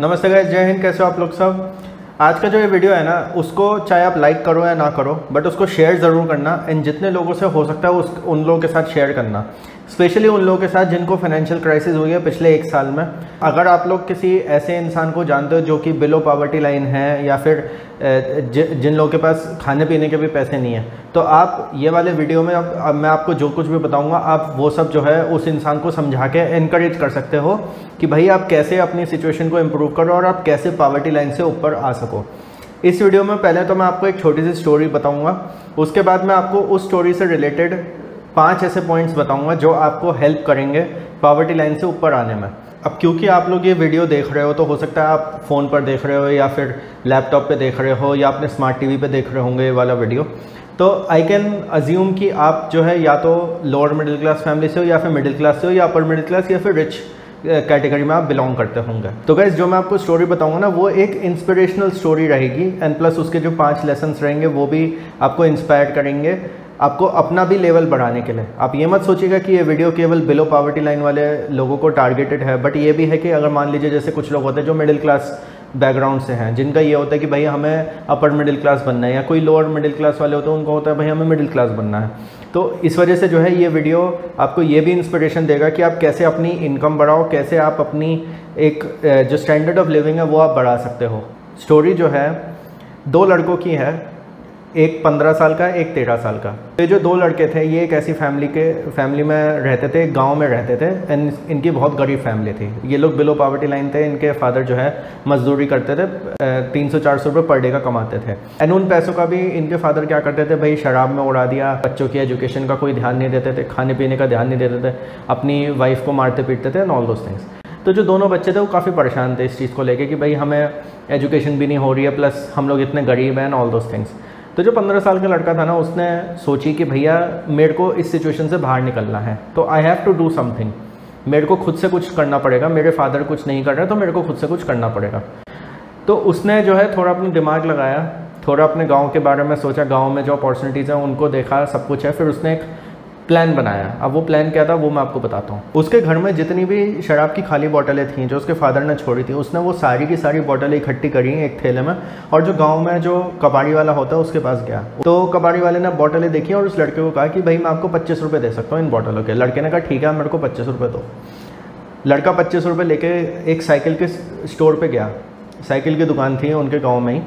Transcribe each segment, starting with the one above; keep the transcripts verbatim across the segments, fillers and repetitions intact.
नमस्ते गाइस, जय हिंद। कैसे हो आप लोग सब। आज का जो ये वीडियो है ना, उसको चाहे आप लाइक करो या ना करो, बट उसको शेयर ज़रूर करना। एंड जितने लोगों से हो सकता है उस उन लोगों के साथ शेयर करना, स्पेशली उन लोगों के साथ जिनको फाइनेंशियल क्राइसिस हुई है पिछले एक साल में। अगर आप लोग किसी ऐसे इंसान को जानते हो जो कि बिलो पॉवर्टी लाइन है, या फिर जिन लोगों के पास खाने पीने के भी पैसे नहीं है, तो आप ये वाले वीडियो में अब, अब मैं आपको जो कुछ भी बताऊंगा, आप वो सब जो है उस इंसान को समझा के इनकरेज कर सकते हो कि भाई आप कैसे अपनी सिचुएशन को इम्प्रूव करो और आप कैसे पॉवर्टी लाइन से ऊपर आ सको। इस वीडियो में पहले तो मैं आपको एक छोटी सी स्टोरी बताऊँगा, उसके बाद मैं आपको उस स्टोरी से रिलेटेड पाँच ऐसे पॉइंट्स बताऊंगा जो आपको हेल्प करेंगे पॉवर्टी लाइन से ऊपर आने में। अब क्योंकि आप लोग ये वीडियो देख रहे हो, तो हो सकता है आप फ़ोन पर देख रहे हो या फिर लैपटॉप पे देख रहे हो या अपने स्मार्ट टीवी पे देख रहे होंगे ये वाला वीडियो, तो आई कैन अज्यूम कि आप जो है या तो लोअर मिडिल क्लास फैमिली से हो, या फिर मिडिल क्लास से हो, या अपर मिडिल क्लास, या फिर रिच कैटेगरी में आप बिलोंग करते होंगे। तो गाइस, जो मैं आपको स्टोरी बताऊंगा ना, वो एक इंस्पिरेशनल स्टोरी रहेगी, एंड प्लस उसके जो पाँच लेसन्स रहेंगे वो भी आपको इंस्पायर करेंगे, आपको अपना भी लेवल बढ़ाने के लिए। आप ये मत सोचिएगा कि ये वीडियो केवल बिलो पॉवर्टी लाइन वाले लोगों को टारगेटेड है, बट ये भी है कि अगर मान लीजिए जैसे कुछ लोग होते हैं जो मिडिल क्लास बैकग्राउंड से हैं, जिनका ये होता है कि भाई हमें अपर मिडिल क्लास बनना है, या कोई लोअर मिडिल क्लास वाले होते हैं उनको होता है भाई हमें मिडिल क्लास बनना है, तो इस वजह से जो है ये वीडियो आपको ये भी इंस्पिरेशन देगा कि आप कैसे अपनी इनकम बढ़ाओ, कैसे आप अपनी एक जो स्टैंडर्ड ऑफ लिविंग है वो आप बढ़ा सकते हो। स्टोरी जो है दो लड़कों की है, एक पंद्रह साल का, एक तेरह साल का। ये जो दो लड़के थे, ये एक ऐसी फैमिली के फैमिली में रहते थे, गांव में रहते थे, एंड इनकी बहुत गरीब फैमिली थी। ये लोग बिलो पॉवर्टी लाइन थे, इनके फादर जो है मजदूरी करते थे, तीन सौ चार सौ रुपये पर डे का कमाते थे, एंड उन पैसों का भी इनके फादर क्या करते थे भाई, शराब में उड़ा दिया, बच्चों की एजुकेशन का कोई ध्यान नहीं देते थे, खाने पीने का ध्यान नहीं देते थे, अपनी वाइफ को मारते पीटते थे, एंड ऑल दोस थिंग्स। तो जो दोनों बच्चे थे वो काफ़ी परेशान थे इस चीज़ को लेके कि भाई हमें एजुकेशन भी नहीं हो रही है, प्लस हम लोग इतने गरीब हैं, एंड ऑल दोस थिंग्स। तो जो पंद्रह साल का लड़का था ना, उसने सोची कि भैया मेरे को इस सिचुएशन से बाहर निकलना है, तो I have to do something, मेरे को खुद से कुछ करना पड़ेगा, मेरे फादर कुछ नहीं कर रहे तो मेरे को खुद से कुछ करना पड़ेगा। तो उसने जो है थोड़ा अपना दिमाग लगाया, थोड़ा अपने गांव के बारे में सोचा, गांव में जो अपॉर्चुनिटीज़ हैं उनको देखा, सब कुछ है, फिर उसने एक प्लान बनाया। अब वो प्लान क्या था वो मैं आपको बताता हूँ। उसके घर में जितनी भी शराब की खाली बोतलें थीं जो उसके फादर ने छोड़ी थी, उसने वो सारी की सारी बोतलें इकट्ठी करी एक थैले में, और जो गांव में जो कबाड़ी वाला होता है उसके पास गया। तो कबाड़ी वाले ने बोतलें देखी और उस लड़के को कहा कि भाई मैं आपको पच्चीस रुपये दे सकता हूँ इन बोतलों के। लड़के ने कहा ठीक है, मेरे को पच्चीस रुपये दो। लड़का पच्चीस रुपये लेके एक साइकिल के स्टोर पर गया, साइकिल की दुकान थी उनके गाँव में ही,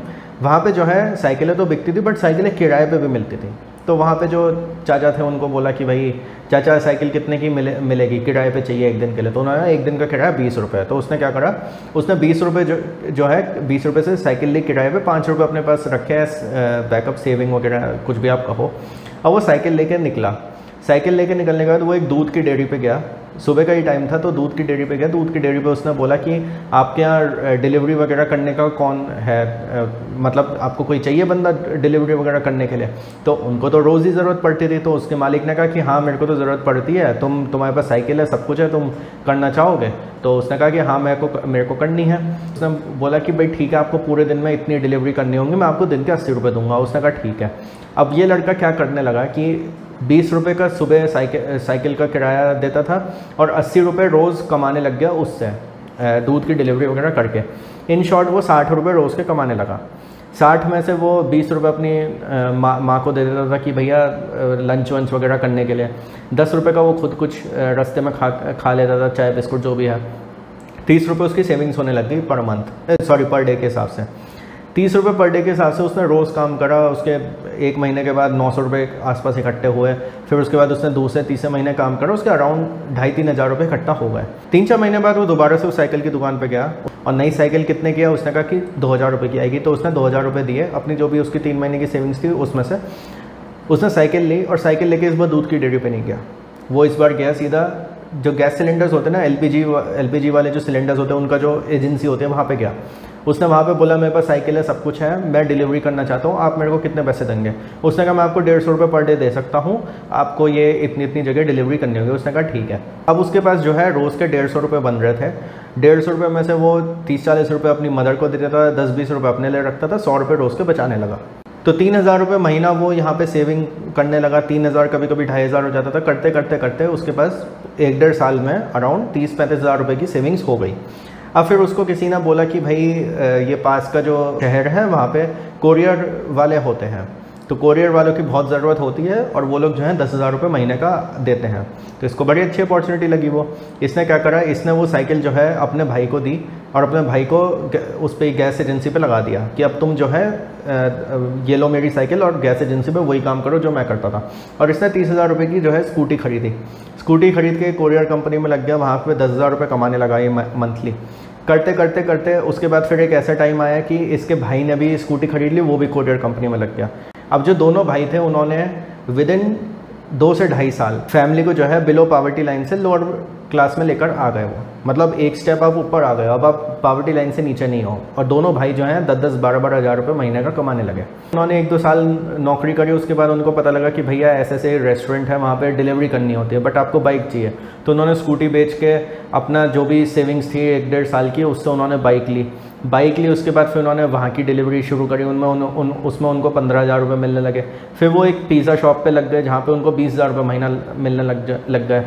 वहाँ पर जो है साइकिलें तो बिकती थी बट साइकिलें किराए पर भी मिलती थी। तो वहाँ पे जो चाचा थे उनको बोला कि भाई चाचा साइकिल कितने की मिले मिलेगी किराए पे चाहिए एक दिन के लिए। तो उन्होंने एक दिन का किराया बीस रुपये। तो उसने क्या करा, उसने बीस रुपये जो जो है बीस रुपये से साइकिल ली किराए पे, पाँच रुपये अपने पास रखे हैं बैकअप सेविंग वगैरह कुछ भी आप कहो, और वो साइकिल लेके निकला। साइकिल लेके निकलने के बाद वो एक दूध की डेयरी पे गया, सुबह का ही टाइम था, तो दूध की डेयरी पे गया। दूध की डेयरी पे उसने बोला कि आपके यहाँ डिलीवरी वगैरह करने का कौन है, मतलब आपको कोई चाहिए बंदा डिलीवरी वगैरह करने के लिए। तो उनको तो रोज़ ही ज़रूरत पड़ती थी, तो उसके मालिक ने कहा कि हाँ मेरे को तो ज़रूरत पड़ती है, तुम तुम्हारे पास साइकिल है सब कुछ है, तुम करना चाहोगे। तो उसने कहा कि हाँ मेरे को मेरे को करनी है। उसने बोला कि भाई ठीक है, आपको पूरे दिन में इतनी डिलीवरी करनी होगी, मैं आपको दिन के अस्सी रुपये दूंगा। उसने कहा ठीक है। अब ये लड़का क्या करने लगा कि बीस रुपये का सुबह साइकिल साइकिल का किराया देता था और अस्सी रुपये रोज़ कमाने लग गया उससे, दूध की डिलीवरी वगैरह करके। इन शॉर्ट वो साठ रुपये रोज़ के कमाने लगा। साठ में से वो बीस रुपये अपनी माँ माँ को दे देता था कि भैया लंच वंच वगैरह करने के लिए। दस रुपये का वो खुद कुछ रास्ते में खा खा लेता था, चाय बिस्कुट जो भी है। तीस रुपये उसकी सेविंग्स होने लग गई per month, sorry per day के हिसाब से। तीस रुपये पर डे के हिसाब से उसने रोज़ काम करा। उसके एक महीने के बाद नौ सौ रुपये के आसपास इकट्ठे हुए। फिर उसके बाद उसने दूसरे तीसरे महीने काम करा, उसके अराउंड ढाई तीन हज़ार रुपये इकट्ठा हो गए। तीन चार महीने बाद वो दोबारा से उस साइकिल की दुकान पे गया और नई साइकिल कितने की है उसने कहा कि दो हज़ार रुपये की आएगी। तो उसने दो हज़ार रुपये दिए अपनी जो भी उसकी तीन महीने की सेविंग्स थी उसमें से। उसने साइकिल ली और साइकिल लेके इस बार दूध की डेयरी पर नहीं गया, वो इस बार गया सीधा जो गैस सिलेंडर्स होते हैं ना, एलपीजी एलपीजी वाले जो सिलेंडर्स होते हैं उनका जो एजेंसी होती है वहाँ पे गया। उसने वहाँ पे बोला मेरे पास साइकिल है सब कुछ है, मैं डिलीवरी करना चाहता हूँ, आप मेरे को कितने पैसे देंगे। उसने कहा मैं आपको डेढ़ सौ रुपये पर डे दे सकता हूँ, आपको ये इतनी इतनी जगह डिलीवरी करनी होगी। उसने कहा ठीक है। अब उसके पास जो है रोज़ के डेढ़ सौ रुपये बन रहे थे। डेढ़ सौ रुपये में से वो तीस चालीस रुपये अपनी मदर को दे देता था, दस बीस रुपये अपने लिए रखता था, सौ रुपये रोज़ के बचाने लगा। तो तीन हज़ार रुपये महीना वो यहाँ पे सेविंग करने लगा। तीन हज़ार कभी कभी ढाई हज़ार हो जाता था। करते करते करते उसके पास एक डेढ़ साल में अराउंड तीस पैंतीस हज़ार रुपये की सेविंग्स हो गई। अब फिर उसको किसी ने बोला कि भाई ये पास का जो शहर है वहाँ पे कोरियर वाले होते हैं, तो कोरियर वालों की बहुत ज़रूरत होती है और वो लोग जो हैं दस हज़ार रुपये महीने का देते हैं। तो इसको बड़ी अच्छी अपॉर्चुनिटी लगी। वो इसने क्या करा, इसने वो साइकिल जो है अपने भाई को दी और अपने भाई को उस पर गैस एजेंसी पे लगा दिया कि अब तुम जो है ये लो मेरी साइकिल और गैस एजेंसी पे वही काम करो जो मैं करता था। और इसने तीस हज़ार रुपये की जो है स्कूटी खरीदी। स्कूटी खरीद के कोरियर कंपनी में लग गया, वहाँ पे दस हज़ार रुपये कमाने लगा ये मंथली। करते करते करते उसके बाद फिर एक ऐसा टाइम आया कि इसके भाई ने भी स्कूटी खरीद ली, वो भी कोरियर कंपनी में लग गया। अब जो दोनों भाई थे उन्होंने विद इन दो से ढाई साल फैमिली को जो है बिलो पावर्टी लाइन से लोअर क्लास में लेकर आ गए। वो मतलब एक स्टेप आप ऊपर आ गए, अब आप पावर्टी लाइन से नीचे नहीं हो। और दोनों भाई जो हैं दस दस बारह बारह हज़ार रुपये महीने का कमाने लगे। उन्होंने एक दो साल नौकरी करी, उसके बाद उनको पता लगा कि भैया ऐसे ऐसे रेस्टोरेंट है वहाँ पे डिलीवरी करनी होती है बट आपको बाइक चाहिए। तो उन्होंने स्कूटी बेच के अपना जो भी सेविंग्स थी एक डेढ़ साल की, उससे उन्होंने बाइक ली। बाइक ली उसके बाद फिर उन्होंने वहाँ की डिलीवरी शुरू करी, उनमें उन, उन उसमें उनको पंद्रह हज़ार रुपये मिलने लगे। फिर वो एक पिज़्ज़ा शॉप पे लग गए जहाँ पे उनको बीस हज़ार रुपये महीना मिलने लग लग गए।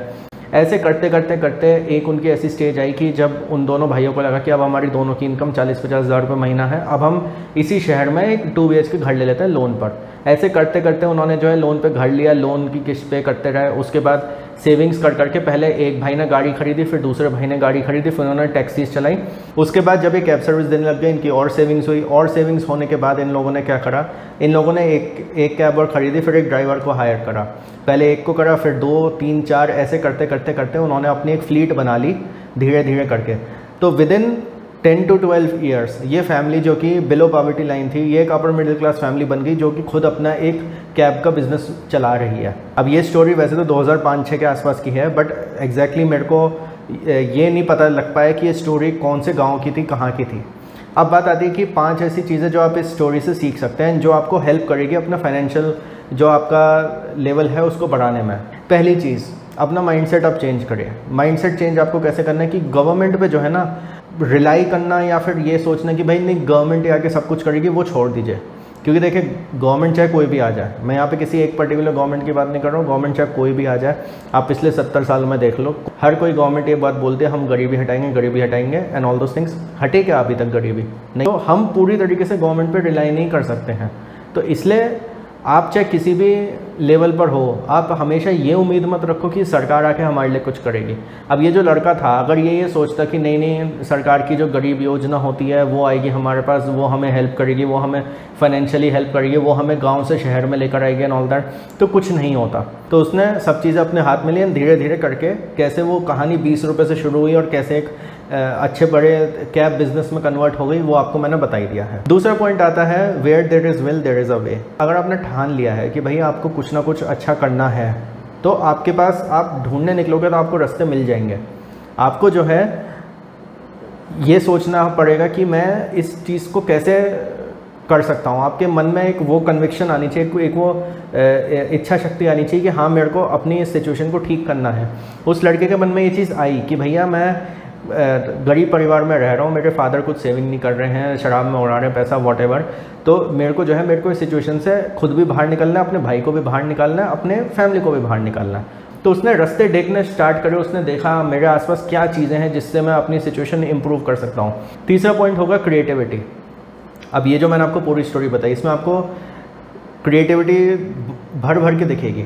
ऐसे करते करते करते एक उनकी ऐसी स्टेज आई कि जब उन दोनों भाइयों को लगा कि अब हमारी दोनों की इनकम चालीस पचास हज़ार रुपये महीना है, अब हम इसी शहर में एक टू बी एच के घर ले लेते हैं लोन पर। ऐसे करते करते उन्होंने जो है लोन पे घर लिया, लोन की किस्त पे करते रहे। उसके बाद सेविंग्स कर करके पहले एक भाई ने गाड़ी खरीदी, फिर दूसरे भाई ने गाड़ी खरीदी, फिर उन्होंने टैक्सीज चलाई। उसके बाद जब ये कैब सर्विस देने लग गए इनकी और सेविंग्स हुई, और सेविंग्स होने के बाद इन लोगों ने क्या करा, इन लोगों ने एक एक कैब और ख़रीदी, फिर एक ड्राइवर को हायर करा। पहले एक को करा, फिर दो तीन चार, ऐसे करते करते करते उन्होंने अपनी एक फ़्लीट बना ली धीरे धीरे करके। तो within ten to twelve years ये फैमिली जो कि बिलो पॉवर्टी लाइन थी, ये एक अपर मिडिल क्लास फैमिली बन गई जो कि खुद अपना एक कैब का बिज़नेस चला रही है। अब ये स्टोरी वैसे तो दो हज़ार पाँच छह के आसपास की है बट एग्जैक्टली मेरे को ये नहीं पता लग पाया कि ये स्टोरी कौन से गांव की थी, कहाँ की थी। अब बात आती है कि पांच ऐसी चीज़ें जो आप इस स्टोरी से सीख सकते हैं जो आपको हेल्प करेगी अपना फाइनेंशियल जो आपका लेवल है उसको बढ़ाने में। पहली चीज़, अपना माइंडसेट आप चेंज करें। माइंडसेट चेंज आपको कैसे करना है कि गवर्नमेंट पे जो है ना रिलाई करना या फिर ये सोचना कि भाई नहीं गवर्नमेंट आके सब कुछ करेगी, वो छोड़ दीजिए। क्योंकि देखिए गवर्नमेंट चाहे कोई भी आ जाए, मैं यहाँ पे किसी एक पर्टिकुलर गवर्नमेंट की बात नहीं कर रहा हूँ, गवर्नमेंट चाहे कोई भी आ जाए, आप पिछले सत्तर साल में देख लो हर कोई गवर्नमेंट ये बात बोलते हैं हम गरीबी हटाएंगे गरीबी हटाएंगे एंड ऑल दोज थिंग्स। हटे क्या अभी तक गरीबी? नहीं। तो हम पूरी तरीके से गवर्नमेंट पर रिलाई नहीं कर सकते हैं। तो इसलिए आप चाहे किसी भी लेवल पर हो, आप हमेशा ये उम्मीद मत रखो कि सरकार आके हमारे लिए कुछ करेगी। अब ये जो लड़का था अगर ये ये सोचता कि नहीं नहीं सरकार की जो गरीब योजना होती है वो आएगी हमारे पास, वो हमें हेल्प करेगी, वो हमें फाइनेंशियली हेल्प करेगी, वो हमें गांव से शहर में लेकर आएगी एंड ऑल दैट, तो कुछ नहीं होता। तो उसने सब चीज़ें अपने हाथ में ली एंड धीरे धीरे करके कैसे वो कहानी बीस रुपये से शुरू हुई और कैसे एक अच्छे बड़े कैब बिजनेस में कन्वर्ट हो गई वो आपको मैंने बताई दिया है। दूसरा पॉइंट आता है where there is will there is a way. अगर आपने ठान लिया है कि भैया आपको कुछ ना कुछ अच्छा करना है तो आपके पास आप ढूंढने निकलोगे तो आपको रास्ते मिल जाएंगे। आपको जो है ये सोचना पड़ेगा कि मैं इस चीज़ को कैसे कर सकता हूँ। आपके मन में एक वो कन्विक्शन आनी चाहिए, एक वो इच्छा शक्ति आनी चाहिए कि हाँ मेरे को अपनी इस सिचुएशन को ठीक करना है। उस लड़के के मन में ये चीज़ आई कि भैया मैं गरीब परिवार में रह रहा हूँ, मेरे फादर कुछ सेविंग नहीं कर रहे हैं, शराब में उड़ा रहे हैं पैसा वॉटेवर, तो मेरे को जो है मेरे को इस सिचुएशन से खुद भी बाहर निकलना है, अपने भाई को भी बाहर निकालना है, अपने फैमिली को भी बाहर निकालना है। तो उसने रास्ते देखने स्टार्ट करे, उसने देखा मेरे आसपास क्या चीज़ें हैं जिससे मैं अपनी सिचुएशन इंप्रूव कर सकता हूँ। तीसरा पॉइंट होगा क्रिएटिविटी। अब ये जो मैंने आपको पूरी स्टोरी बताई इसमें आपको क्रिएटिविटी भर भर के दिखेगी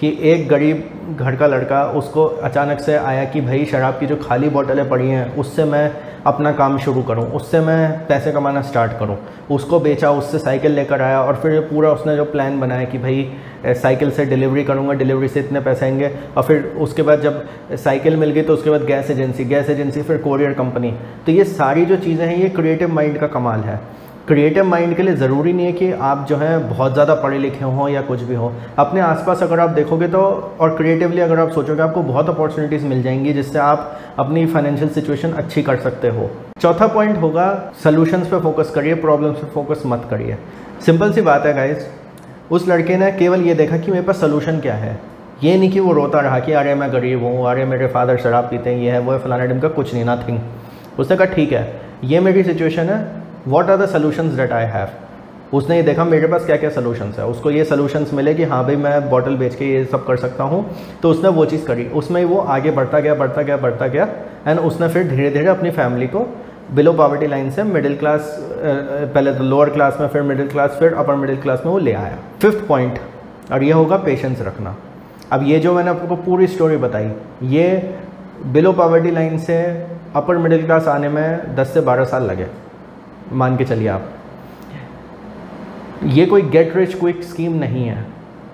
कि एक गरीब घर का लड़का उसको अचानक से आया कि भाई शराब की जो खाली बोतलें पड़ी हैं उससे मैं अपना काम शुरू करूं, उससे मैं पैसे कमाना स्टार्ट करूं। उसको बेचा, उससे साइकिल लेकर आया और फिर पूरा उसने जो प्लान बनाया कि भाई साइकिल से डिलीवरी करूंगा, डिलीवरी से इतने पैसे आएंगे। और फिर उसके बाद जब साइकिल मिल गई तो उसके बाद गैस एजेंसी, गैस एजेंसी फिर कोरियर कंपनी। तो ये सारी जो चीज़ें हैं ये क्रिएटिव माइंड का कमाल है। क्रिएटिव माइंड के लिए ज़रूरी नहीं है कि आप जो है बहुत ज़्यादा पढ़े लिखे हों या कुछ भी हो। अपने आसपास अगर आप देखोगे तो और क्रिएटिवली अगर आप सोचोगे आपको बहुत अपॉर्चुनिटीज़ मिल जाएंगी जिससे आप अपनी फाइनेंशियल सिचुएशन अच्छी कर सकते हो। चौथा पॉइंट होगा सॉल्यूशंस पे फोकस करिए, प्रॉब्लम्स पे फोकस मत करिए। सिंपल सी बात है गाइज, उस लड़के ने केवल ये देखा कि मेरे पास सोल्यूशन क्या है। ये नहीं कि वो रोता रहा कि अरे मैं गरीब हूँ, अरे मेरे फादर शराब पीते हैं, ये है वो है फलाना टाइम का, कुछ नहीं, नथिंग। उसने कहा ठीक है ये मेरी सिचुएशन है, What are the solutions that I have? उसने ये देखा मेरे पास क्या क्या सॉल्यूशंस है, उसको ये सॉल्यूशंस मिले कि हाँ भाई मैं बॉटल बेच के ये सब कर सकता हूँ, तो उसने वो चीज़ करी। उसमें वो आगे बढ़ता गया बढ़ता गया बढ़ता गया एंड उसने फिर धीरे धीरे अपनी फैमिली को बिलो पॉवर्टी लाइन से मिडिल क्लास, पहले तो लोअर क्लास में, फिर मिडिल क्लास, फिर अपर मिडिल क्लास में वो ले आया। फिफ्थ पॉइंट, और ये होगा पेशेंस रखना। अब ये जो मैंने आपको पूरी स्टोरी बताई, ये बिलो पॉवर्टी लाइन से अपर मिडिल क्लास आने में दस से बारह साल लगे, मान के चलिए आप। ये कोई गेट रिच क्विक स्कीम नहीं है,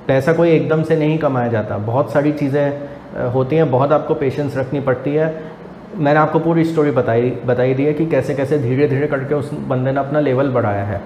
पैसा कोई एकदम से नहीं कमाया जाता, बहुत सारी चीज़ें होती हैं, बहुत आपको पेशेंस रखनी पड़ती है। मैंने आपको पूरी स्टोरी बताई बताई दी है कि कैसे कैसे धीरे धीरे करके उस बंदे ने अपना लेवल बढ़ाया है।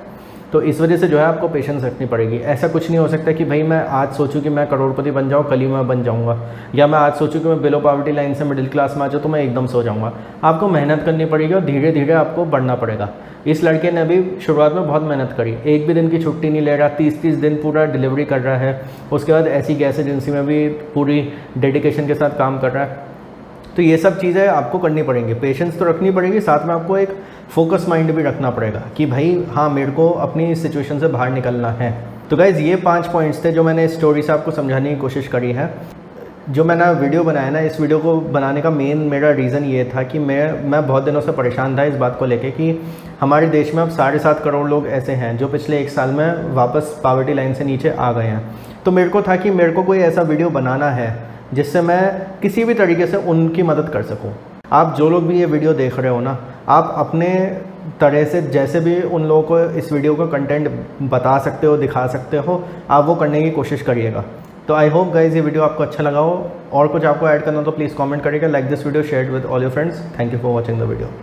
तो इस वजह से जो है आपको पेशेंस रखनी पड़ेगी। ऐसा कुछ नहीं हो सकता कि भाई मैं आज सोचूं कि मैं करोड़पति बन जाऊं, कल ही मैं बन जाऊंगा, या मैं आज सोचूं कि मैं बिलो पॉवर्टी लाइन से मिडिल क्लास में आ जाऊँ तो मैं एकदम सो जाऊंगा। आपको मेहनत करनी पड़ेगी और धीरे धीरे आपको बढ़ना पड़ेगा। इस लड़के ने भी शुरुआत में बहुत मेहनत करी, एक भी दिन की छुट्टी नहीं ले रहा, तीस तीस दिन पूरा डिलीवरी कर रहा है, उसके बाद ऐसी गैस एजेंसी में भी पूरी डेडिकेशन के साथ काम कर रहा है। तो ये सब चीज़ें आपको करनी पड़ेंगी, पेशेंस तो रखनी पड़ेगी, साथ में आपको एक फोकस माइंड भी रखना पड़ेगा कि भाई हाँ मेरे को अपनी सिचुएशन से बाहर निकलना है। तो गाइज़ ये पांच पॉइंट्स थे जो मैंने इस स्टोरी से आपको समझाने की कोशिश करी है। जो मैंने वीडियो बनाया ना, इस वीडियो को बनाने का मेन मेरा रीज़न ये था कि मैं मैं बहुत दिनों से परेशान था इस बात को लेके कि हमारे देश में अब साढ़े सात करोड़ लोग ऐसे हैं जो पिछले एक साल में वापस पॉवर्टी लाइन से नीचे आ गए हैं। तो मेरे को था कि मेरे को कोई ऐसा वीडियो बनाना है जिससे मैं किसी भी तरीके से उनकी मदद कर सकूं। आप जो लोग भी ये वीडियो देख रहे हो ना, आप अपने तरह से जैसे भी उन लोगों को इस वीडियो का कंटेंट बता सकते हो, दिखा सकते हो, आप वो करने की कोशिश करिएगा। तो आई होप गाइज ये वीडियो आपको अच्छा लगा हो। और कुछ आपको ऐड करना तो प्लीज़ कमेंट करिएगा। Like this video, share with all your friends. Thank you for watching the video.